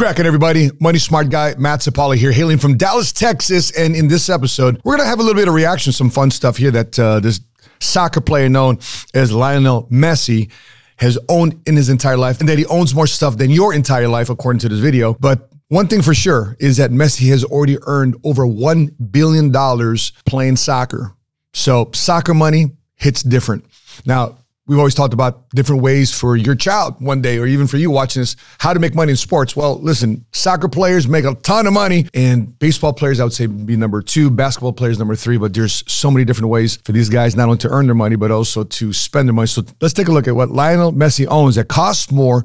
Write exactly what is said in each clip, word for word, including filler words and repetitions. cracking, everybody? Money Smart Guy, Matt Sapaula here, hailing from Dallas, Texas. And in this episode, we're going to have a little bit of reaction, some fun stuff here that uh, this soccer player known as Lionel Messi has owned in his entire life, and that he owns more stuff than your entire life, according to this video. But one thing for sure is that Messi has already earned over one billion dollars playing soccer. So soccer money hits different. Now, we've always talked about different ways for your child one day, or even for you watching this, how to make money in sports. Well, listen, soccer players make a ton of money, and baseball players, I would say, be number two, basketball players, number three, but there's so many different ways for these guys not only to earn their money, but also to spend their money. So let's take a look at what Lionel Messi owns that costs more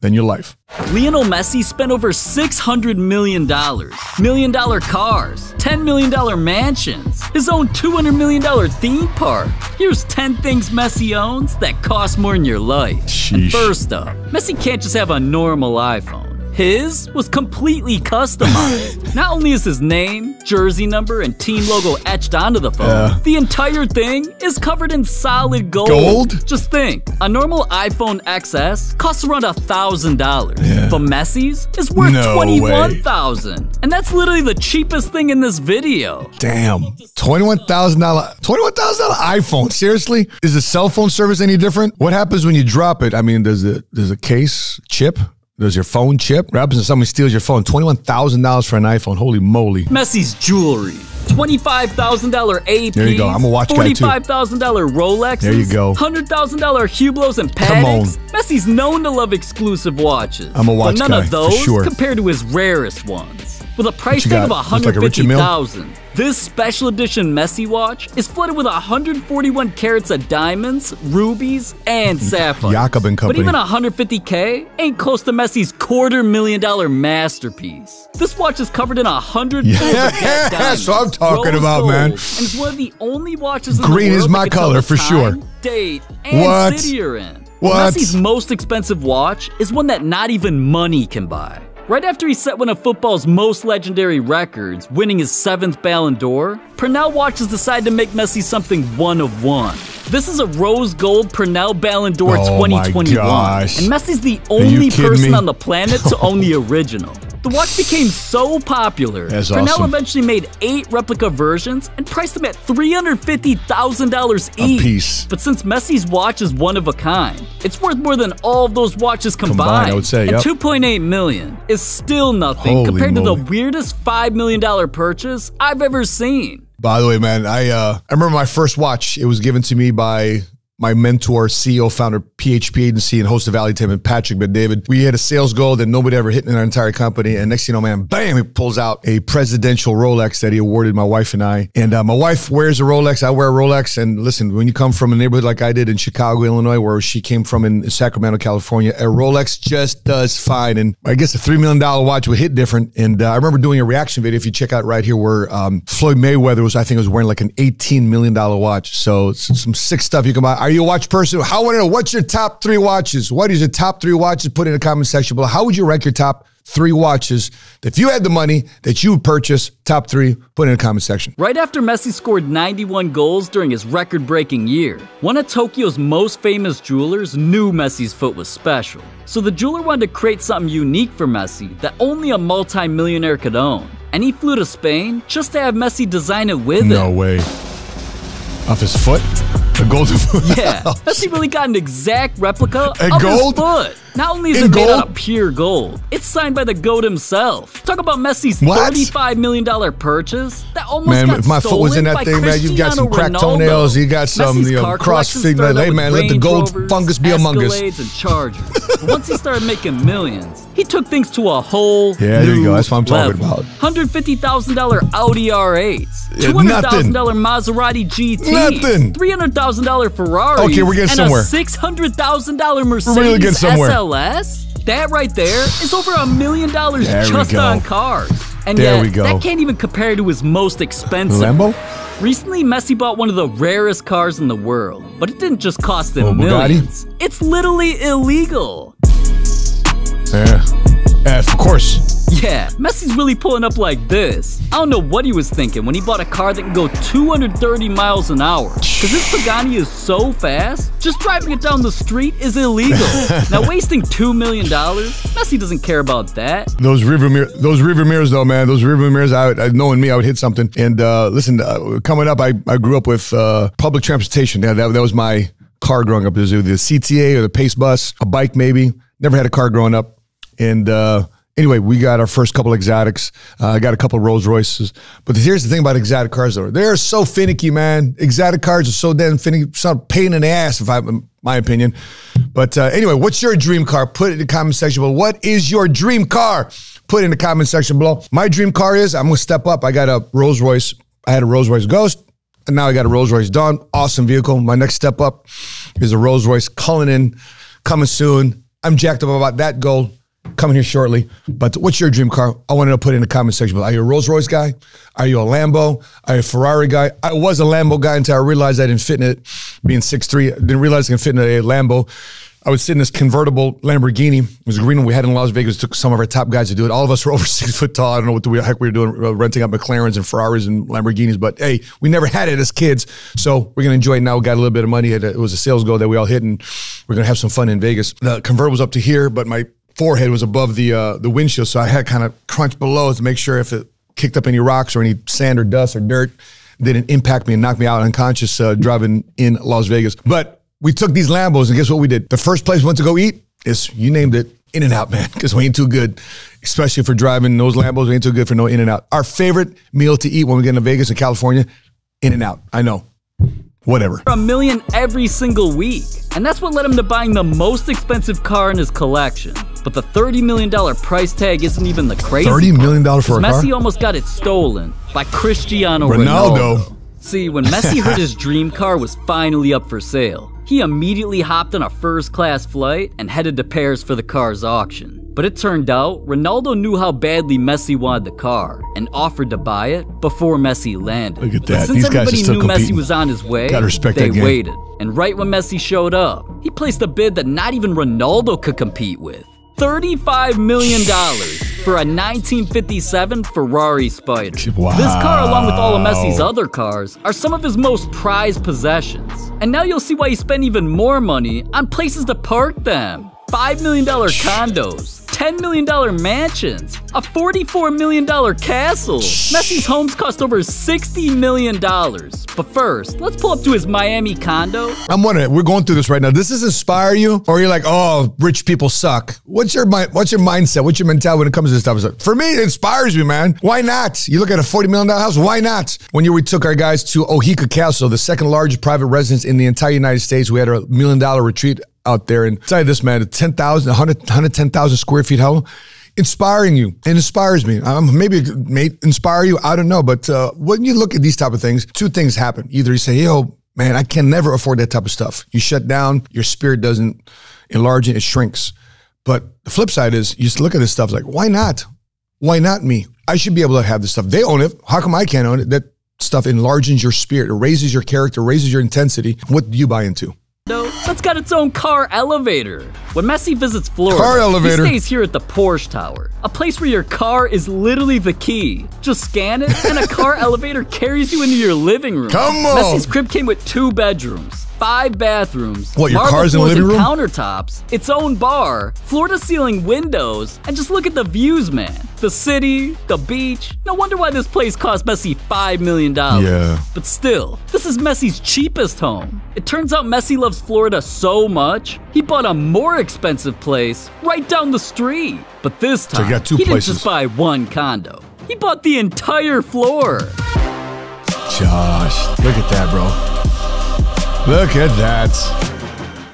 than your life. Lionel Messi spent over six hundred million dollars, million dollar cars, ten million dollar mansions, his own two hundred million dollar theme park. Here's ten things Messi owns that cost more than your life. And first up, Messi can't just have a normal iPhone. His was completely customized. Not only is his name, jersey number, and team logo etched onto the phone, yeah. the entire thing is covered in solid gold. Gold? Just think, a normal iPhone X S costs around one thousand dollars, yeah. but Messi's is worth no twenty-one thousand dollars, and that's literally the cheapest thing in this video. Damn, twenty-one thousand dollars twenty-one thousand dollars iPhone, seriously? Is the cell phone service any different? What happens when you drop it? I mean, does it, there's a case, chip? Does your phone chip? What happens if somebody steals your phone? twenty-one thousand dollars for an iPhone. Holy moly. Messi's jewelry. twenty-five thousand dollar A Ps. There you go. I'm a watch guy too. forty-five thousand dollar Rolexes. There you go. one hundred thousand dollar Hublots and Panex. Come on. Messi's known to love exclusive watches. I'm a watch guy. But none guy, of those sure. compared to his rarest ones. With a price tag of one hundred fifty thousand dollars, like this special edition Messi watch is flooded with one hundred forty-one carats of diamonds, rubies, and sapphires. Jakob and company. But even one hundred fifty K ain't close to Messi's quarter million dollar masterpiece. This watch is covered in one hundred yeah. diamonds. That's what I'm talking about, gold, man. And it's one of the only watches in green the world is my color for time, sure. Date and what? City you're in. What? Messi's most expensive watch is one that not even money can buy. Right after he set one of football's most legendary records, winning his seventh Ballon d'Or, Pernell watches decide to make Messi something one of one. This is a rose gold Pernell Ballon d'Or oh twenty twenty-one, and Messi's the only person me? on the planet to own the original. The watch became so popular, That's Pernell awesome. eventually made eight replica versions and priced them at three hundred fifty thousand dollars each. A piece. But since Messi's watch is one of a kind, it's worth more than all of those watches combined. combined I would say, yep. And two point eight million dollars is still nothing Holy compared moly. to the weirdest five million dollar purchase I've ever seen. By the way, man, I, uh, I remember my first watch. It was given to me by my mentor, C E O, founder, P H P Agency, and host of Value Tape, and Patrick, but David. We had a sales goal that nobody ever hit in our entire company. And next thing you know, man, bam, he pulls out a presidential Rolex that he awarded my wife and I. And uh, my wife wears a Rolex. I wear a Rolex. And listen, when you come from a neighborhood like I did in Chicago, Illinois, where she came from in Sacramento, California, a Rolex just does fine. And I guess a three million dollar watch would hit different. And uh, I remember doing a reaction video, if you check out right here, where um, Floyd Mayweather was, I think, was wearing like an eighteen million dollar watch. So some sick stuff you can buy. Are you a watch person? How want to know what's your top three watches? What is your top three watches? Put in the comment section below. How would you rank your top three watches if you had the money that you would purchase? Top three, put in the comment section. Right after Messi scored ninety-one goals during his record-breaking year, one of Tokyo's most famous jewelers knew Messi's foot was special. So the jeweler wanted to create something unique for Messi that only a multi-millionaire could own. And he flew to Spain just to have Messi design it with him. No way. Off his foot? A golden foot? Yeah, Messi really got an exact replica of his foot. Not only is it made out of pure gold, it's signed by the GOAT himself. Talk about Messi's thirty-five million dollar purchase that almost got stolen by Cristiano Ronaldo. Man, if my foot was in that thing, man, you've got some cracked toenails, you got some you know, cross-fig. Hey, man, let the gold fungus be among us. And Chargers. But once he started making millions, he took things to a whole new level. Yeah, there you go. That's what I'm talking about. one hundred fifty thousand dollar Audi R eights, two hundred thousand dollar Maserati G T, nothing. three hundred thousand dollar Ferrari, okay, we're getting somewhere. And a six hundred thousand dollar Mercedes really getting somewhere. S L S? That right there is over a million dollars just on cars. And there yet, we go. That can't even compare to his most expensive. Lambo? Recently, Messi bought one of the rarest cars in the world, but it didn't just cost him oh, millions. Bugatti? It's literally illegal. Yeah. F, of course. Yeah, Messi's really pulling up like this. I don't know what he was thinking when he bought a car that can go two hundred thirty miles an hour. Cause this Pagani is so fast, just driving it down the street is illegal. Now wasting two million dollars, Messi doesn't care about that. Those river mirrors, those river mirrors though, man, those river mirrors, I, I, knowing me, I would hit something. And uh, listen, uh, coming up, I, I grew up with uh, public transportation. Yeah, that, that was my car growing up. It was either the C T A or the Pace bus, a bike maybe. Never had a car growing up. And uh, anyway, we got our first couple exotics. I uh, got a couple of Rolls Royces. But here's the thing about exotic cars, though. They're so finicky, man. Exotic cars are so damn finicky. It's not a pain in the ass, if I, in my opinion. But uh, anyway, what's your dream car? Put it in the comment section below. What is your dream car? Put it in the comment section below. My dream car is, I'm going to step up. I got a Rolls Royce. I had a Rolls Royce Ghost. And now I got a Rolls Royce Dawn. Awesome vehicle. My next step up is a Rolls Royce Cullinan. Coming soon. I'm jacked up about that goal. Coming here shortly. But what's your dream car? I want to put it in the comment section. Are you a Rolls Royce guy? Are you a Lambo? Are you a Ferrari guy? I was a Lambo guy until I realized I didn't fit in it. Being six three, I didn't realize I could fit in a Lambo. I would sit in this convertible Lamborghini. It was a green one we had in Las Vegas. Took some of our top guys to do it. All of us were over six foot tall. I don't know what the heck we were doing, uh, renting out McLarens and Ferraris and Lamborghinis. But hey, we never had it as kids. So we're going to enjoy it now. We got a little bit of money. It was a sales goal that we all hit, and we're going to have some fun in Vegas. The convertible was up to here, but my forehead was above the uh, the windshield. So I had kind of crunched below to make sure if it kicked up any rocks or any sand or dust or dirt, didn't impact me and knock me out unconscious uh, driving in Las Vegas. But we took these Lambos, and guess what we did? The first place we went to go eat is, you named it, In-N-Out, man, because we ain't too good, especially for driving those Lambos. We ain't too good for no In-N-Out. Our favorite meal to eat when we get into Vegas and California, In-N-Out. I know. Whatever. A million every single week. And that's what led him to buying the most expensive car in his collection. But the thirty million dollar price tag isn't even the crazy thirty million dollars part, for a Messi car? Messi almost got it stolen by Cristiano Ronaldo. Ronaldo. See, when Messi heard his dream car was finally up for sale, he immediately hopped on a first-class flight and headed to Paris for the car's auction. But it turned out, Ronaldo knew how badly Messi wanted the car and offered to buy it before Messi landed. Look at that. But since These everybody guys knew Messi was on his way, they waited. And right when Messi showed up, he placed a bid that not even Ronaldo could compete with. thirty-five million dollars for a nineteen fifty-seven Ferrari Spider. Wow. This car, along with all of Messi's other cars, are some of his most prized possessions. And now you'll see why he spent even more money on places to park them. five million dollar condos, ten million dollar mansions, a forty-four million dollar castle. Messi's homes cost over sixty million dollars. But first, let's pull up to his Miami condo. I'm wondering, we're going through this right now. Does this inspire you? Or you're like, oh, rich people suck. What's your what's your mindset? What's your mentality when it comes to this stuff? For me, it inspires me, man. Why not? You look at a forty million dollar house, why not? One year we took our guys to Ohika Castle, the second largest private residence in the entire United States. We had a million dollar retreat out there, and tell you this, man, ten thousand, one hundred ten thousand square feet, how inspiring you. It inspires me. Um, maybe it may inspire you. I don't know. But uh, when you look at these type of things, two things happen. Either you say, yo, man, I can never afford that type of stuff. You shut down, your spirit doesn't enlarge it, it shrinks. But the flip side is you just look at this stuff like, why not? Why not me? I should be able to have this stuff. They own it. How come I can't own it? That stuff enlarges your spirit. It raises your character, raises your intensity. What do you buy into? That's got its own car elevator. When Messi visits Florida, he stays here at the Porsche Tower, a place where your car is literally the key. Just scan it, and a car elevator carries you into your living room. Come on! Messi's crib came with two bedrooms, five bathrooms, what, your car's in the living room? Countertops, its own bar, floor-to-ceiling windows, and just look at the views, man. The city, the beach. No wonder why this place cost Messi five million dollars. Yeah. But still, this is Messi's cheapest home. It turns out Messi loves Florida so much, he bought a more expensive place right down the street. But this time, so you got two he places. Didn't just buy one condo. He bought the entire floor. Josh, look at that, bro. Look at that.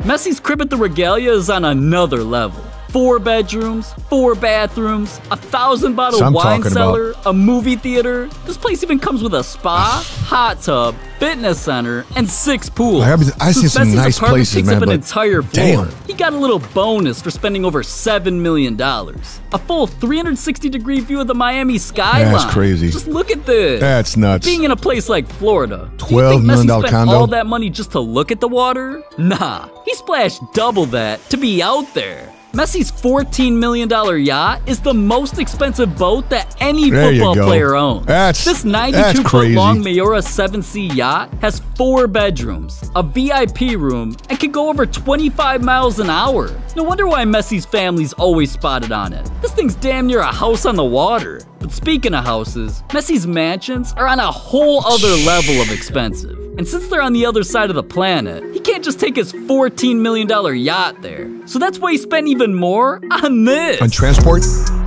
Messi's crib at the Regalia is on another level. Four bedrooms, four bathrooms, a thousand bottle wine cellar, about. a movie theater. This place even comes with a spa, hot tub, fitness center, and six pools. I, I see some nice places, takes man. Up an entire floor. Damn. He got a little bonus for spending over seven million dollars. A full three hundred sixty degree view of the Miami skyline. That's crazy. Just look at this. That's nuts. Being in a place like Florida, twelve do you think million Messi spent condo? All that money just to look at the water? Nah, he splashed double that to be out there. Messi's fourteen million dollar yacht is the most expensive boat that any there football player owns. That's, this ninety-two foot long Mayora seven C yacht has four bedrooms, a V I P room, and can go over twenty-five miles an hour. No wonder why Messi's family's always spotted on it. This thing's damn near a house on the water. But speaking of houses, Messi's mansions are on a whole other level of expensive. And since they're on the other side of the planet, he can't just take his fourteen million dollar yacht there. So that's why he spent even more on this. On transport?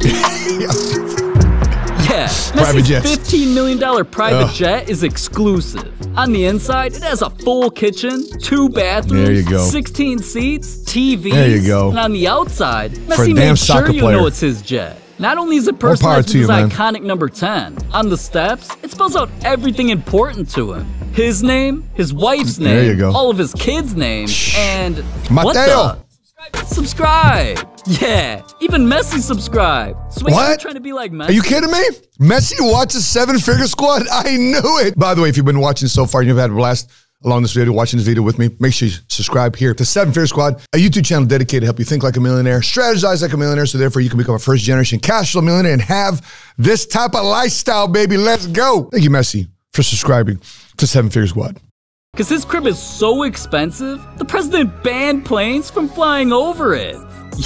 Yeah, Messi's fifteen million dollar private Ugh. jet is exclusive. On the inside, it has a full kitchen, two bathrooms, there you go. sixteen seats, T Vs, there you go. And on the outside, Messi made sure you know it's his jet. Not only is it personalized with his iconic number ten, on the steps, it spells out everything important to him. His name, his wife's name, there you go. all of his kids' names, and Mateo. What the? Subscribe! Yeah, even Messi subscribed. So wait, what? Trying to be like Messi? Are you kidding me? Messi watches seven figure squad? I knew it! By the way, if you've been watching so far and you've had a blast along this video, watching this video with me, make sure you subscribe here to seven figure squad, a YouTube channel dedicated to help you think like a millionaire, strategize like a millionaire, so therefore you can become a first generation cash flow millionaire and have this type of lifestyle, baby. Let's go! Thank you, Messi, for subscribing to seven figure squad. Because his crib is so expensive, the president banned planes from flying over it.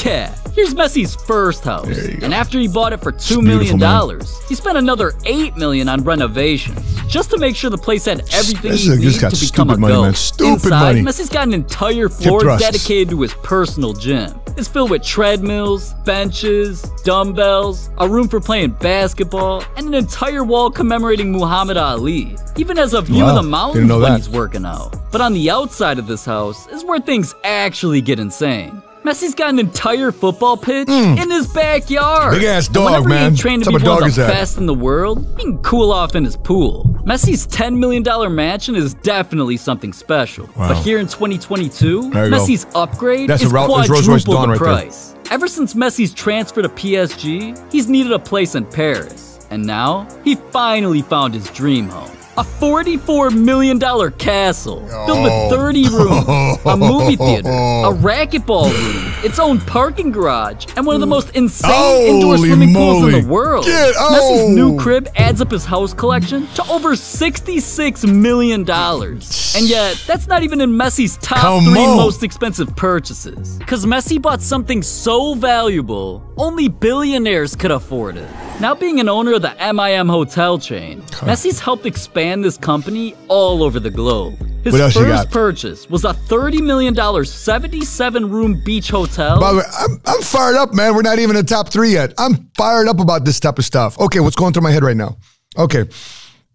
Yeah, here's Messi's first house. And after he bought it for two million dollars, he spent another eight million dollars on renovations, just to make sure the place had everything he needed to become a goat. Inside, Messi's got an entire floor dedicated to his personal gym. It's filled with treadmills, benches, dumbbells, a room for playing basketball, and an entire wall commemorating Muhammad Ali. Even has a view wow, of the mountains when that. he's working out. But on the outside of this house is where things actually get insane. Messi's got an entire football pitch mm. in his backyard. Big ass dog, man. Whenever he trained to be one of the best in the world, he can cool off in his pool. Messi's ten million dollar mansion is definitely something special. Wow. But here in twenty twenty-two, Messi's go. upgrade That's is quadruple the price. Right Ever since Messi's transfer to P S G, he's needed a place in Paris. And now, he finally found his dream home. A forty-four million dollar castle filled with thirty rooms, a movie theater, a racquetball room, its own parking garage, and one of the most insane Holy indoor swimming moly. pools in the world. Get, oh. Messi's new crib adds up his house collection to over sixty-six million dollars. And yet, that's not even in Messi's top Come three on. most expensive purchases. Because Messi bought something so valuable, only billionaires could afford it. Now being an owner of the M I M hotel chain, huh. Messi's helped expand this company all over the globe. His first purchase was a thirty million dollar seventy-seven room beach hotel. By the way, I'm, I'm fired up, man. We're not even in the top three yet. I'm fired up about this type of stuff. Okay, what's going through my head right now? Okay,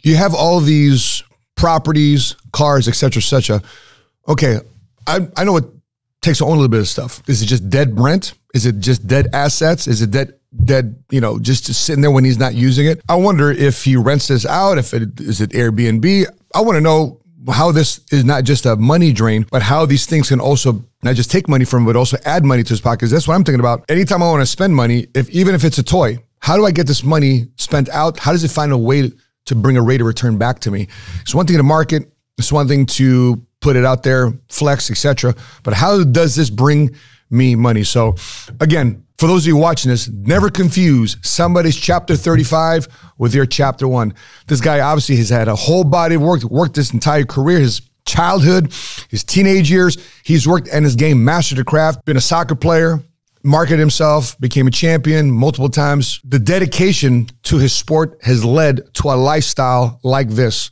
you have all these properties, cars, et cetera, et cetera. Okay, I, I know it takes on a little bit of stuff. Is it just dead rent? Is it just dead assets? Is it dead... dead, you know, just, just sitting there when he's not using it? I wonder if he rents this out, if it is it Airbnb. I want to know how this is not just a money drain, but how these things can also not just take money from him, but also add money to his pockets. That's what I'm thinking about. Anytime I want to spend money, if even if it's a toy, how do I get this money spent out? How does it find a way to bring a rate of return back to me? It's one thing to market, it's one thing to put it out there, flex, et cetera. But how does this bring me money? So again, for those of you watching this, never confuse somebody's chapter thirty-five with your chapter one. This guy obviously has had a whole body of work, worked this entire career, his childhood, his teenage years. He's worked and his game, mastered the craft, been a soccer player, marketed himself, became a champion multiple times. The dedication to his sport has led to a lifestyle like this.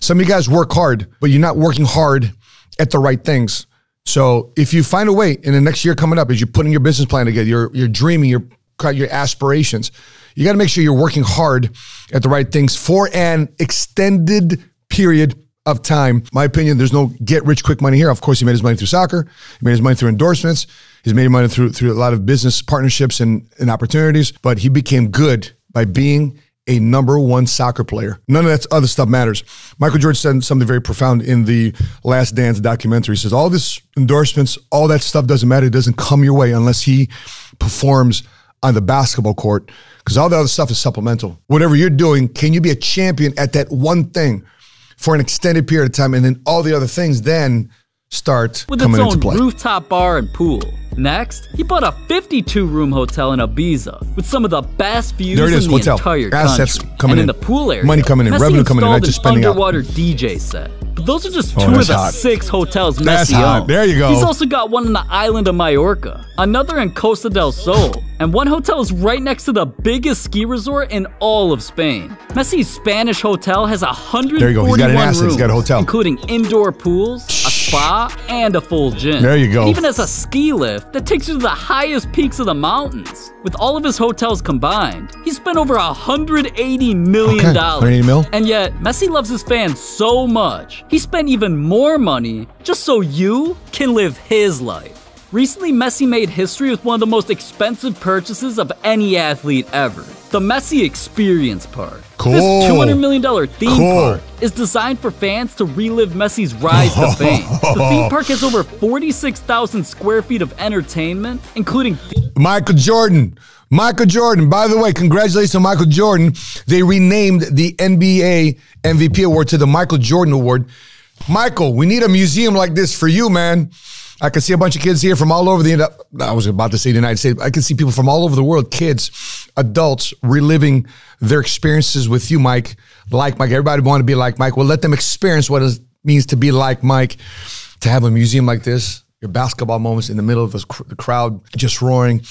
Some of you guys work hard, but you're not working hard at the right things. So if you find a way in the next year coming up, as you're putting your business plan together, you're, you're dreaming, you're, your aspirations, you got to make sure you're working hard at the right things for an extended period of time. My opinion, there's no get rich quick money here. Of course, he made his money through soccer. He made his money through endorsements. He's made money through, through a lot of business partnerships and, and opportunities, but he became good by being a number one soccer player. None of that other stuff matters. Michael Jordan said something very profound in the Last Dance documentary. He says, all this endorsements, all that stuff doesn't matter. It doesn't come your way unless he performs on the basketball court, because all the other stuff is supplemental. Whatever you're doing, can you be a champion at that one thing for an extended period of time? And then all the other things then start with coming its own into play. Rooftop bar and pool. Next, he bought a fifty-two room hotel in Ibiza with some of the best views there it is, in the hotel. entire Assets country. Coming and in, in the pool area, money coming in, Messi revenue coming in, not just spending underwater out. D J set. But those are just two oh, of the hot. six hotels that's Messi hot. owned. There you go. He's also got one on the island of Mallorca, another in Costa del Sol, and one hotel is right next to the biggest ski resort in all of Spain. Messi's Spanish hotel has one hundred forty-one there you go. He's got an asset. He's got a hotel. Including indoor pools, a spa, and a full gym. There you go. And even has a ski lift that takes you to the highest peaks of the mountains. With all of his hotels combined, he spent over one hundred eighty million dollars. Okay. one hundred eighty mil. And yet, Messi loves his fans so much, he spent even more money just so you can live his life. Recently, Messi made history with one of the most expensive purchases of any athlete ever, the Messi Experience Park. Cool. This two hundred million dollar theme cool. park is designed for fans to relive Messi's rise to fame. The theme park has over forty-six thousand square feet of entertainment, including... Michael Jordan. Michael Jordan. By the way, congratulations to Michael Jordan. They renamed the N B A M V P Award to the Michael Jordan Award. Michael, we need a museum like this for you, man. I can see a bunch of kids here from all over the, I was about to say the United States, but I can see people from all over the world, kids, adults, reliving their experiences with you, Mike. Like Mike, everybody want to be like Mike. Well, let them experience what it means to be like Mike, to have a museum like this, your basketball moments in the middle of the crowd just roaring,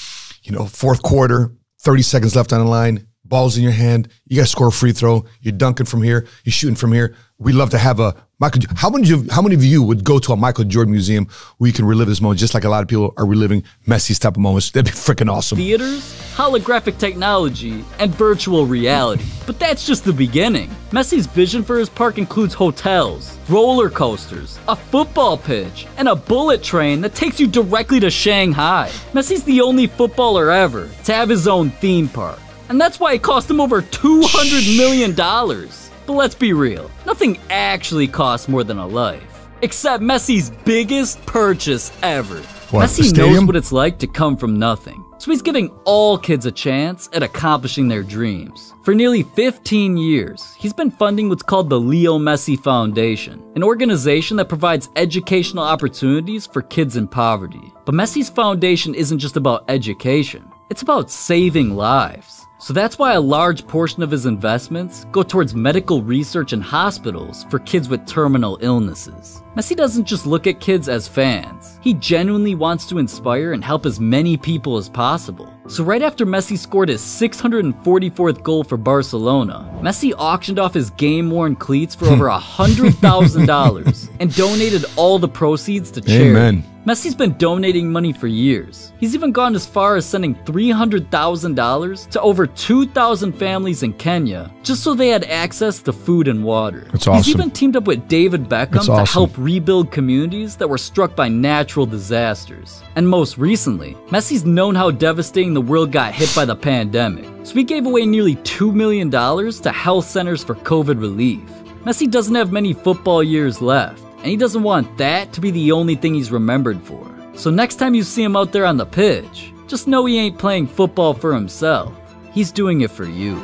you know, fourth quarter, thirty seconds left on the line, balls in your hand, you got to score a free throw, you're dunking from here, you're shooting from here. We'd love to have a Michael. How many of you, how many of you would go to a Michael Jordan museum where you can relive this moment, just like a lot of people are reliving Messi's type of moments? That'd be freaking awesome. Theaters, holographic technology, and virtual reality. But that's just the beginning. Messi's vision for his park includes hotels, roller coasters, a football pitch, and a bullet train that takes you directly to Shanghai. Messi's the only footballer ever to have his own theme park, and that's why it cost him over two hundred million dollars. But let's be real, nothing actually costs more than a life, except Messi's biggest purchase ever. What, Messi knows what it's like to come from nothing, so he's giving all kids a chance at accomplishing their dreams. For nearly fifteen years, he's been funding what's called the Leo Messi Foundation, an organization that provides educational opportunities for kids in poverty. But Messi's foundation isn't just about education, it's about saving lives. So that's why a large portion of his investments go towards medical research and hospitals for kids with terminal illnesses. Messi doesn't just look at kids as fans. He genuinely wants to inspire and help as many people as possible. So right after Messi scored his six hundred forty-fourth goal for Barcelona, Messi auctioned off his game-worn cleats for over one hundred thousand dollars and donated all the proceeds to charity. Amen. Messi's been donating money for years. He's even gone as far as sending three hundred thousand dollars to over two thousand families in Kenya just so they had access to food and water. That's awesome. He's even teamed up with David Beckham awesome. to help rebuild communities that were struck by natural disasters. And most recently, Messi's known how devastating the world got hit by the pandemic, so he gave away nearly two million dollars to health centers for COVID relief. Messi doesn't have many football years left, and he doesn't want that to be the only thing he's remembered for. So next time you see him out there on the pitch, just know he ain't playing football for himself. He's doing it for you.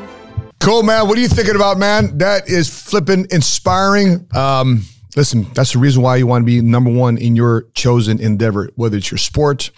Cool, man. What are you thinking about, man? That is flipping inspiring. Um, listen, that's the reason why you want to be number one in your chosen endeavor, whether it's your sport,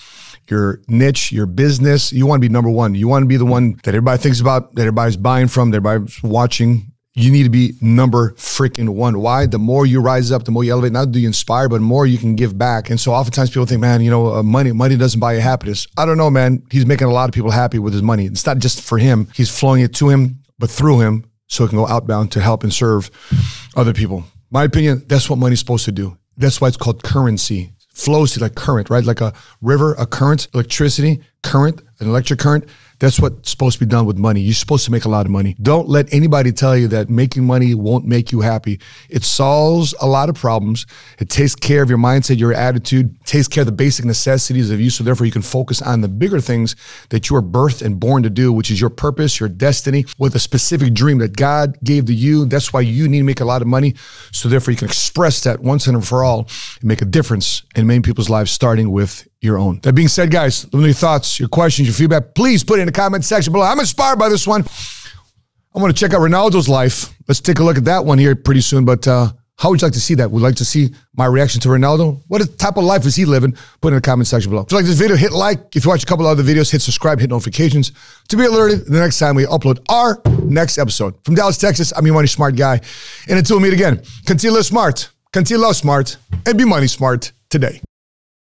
your niche, your business. You want to be number one. You want to be the one that everybody thinks about, that everybody's buying from, that everybody's watching. You need to be number freaking one. Why? The more you rise up, the more you elevate. Not do you inspire, but more you can give back. And so oftentimes people think, man, you know, uh, money, money doesn't buy you happiness. I don't know, man. He's making a lot of people happy with his money. It's not just for him. He's flowing it to him, but through him, so it can go outbound to help and serve other people. My opinion, that's what money's supposed to do. That's why it's called currency. Flows to like current, right? Like a river, a current, electricity, current, an electric current. That's what's supposed to be done with money. You're supposed to make a lot of money. Don't let anybody tell you that making money won't make you happy. It solves a lot of problems. It takes care of your mindset, your attitude, takes care of the basic necessities of you. So therefore you can focus on the bigger things that you were birthed and born to do, which is your purpose, your destiny, with a specific dream that God gave to you. That's why you need to make a lot of money. So therefore you can express that once and for all and make a difference in many people's lives, starting with your own. That being said, guys, let me know your thoughts, your questions, your feedback. Please put it in the comment section below. I'm inspired by this one. I want to check out Ronaldo's life. Let's take a look at that one here pretty soon. But uh, How would you like to see that? Would you like to see my reaction to Ronaldo? What type of life is he living? Put it in the comment section below. If you like this video, hit like. If you watch a couple other videos, hit subscribe, hit notifications to be alerted the next time we upload our next episode. From Dallas, Texas, I'm your Money Smart Guy. And until we meet again, continue to live smart, continue to love smart, and be money smart today.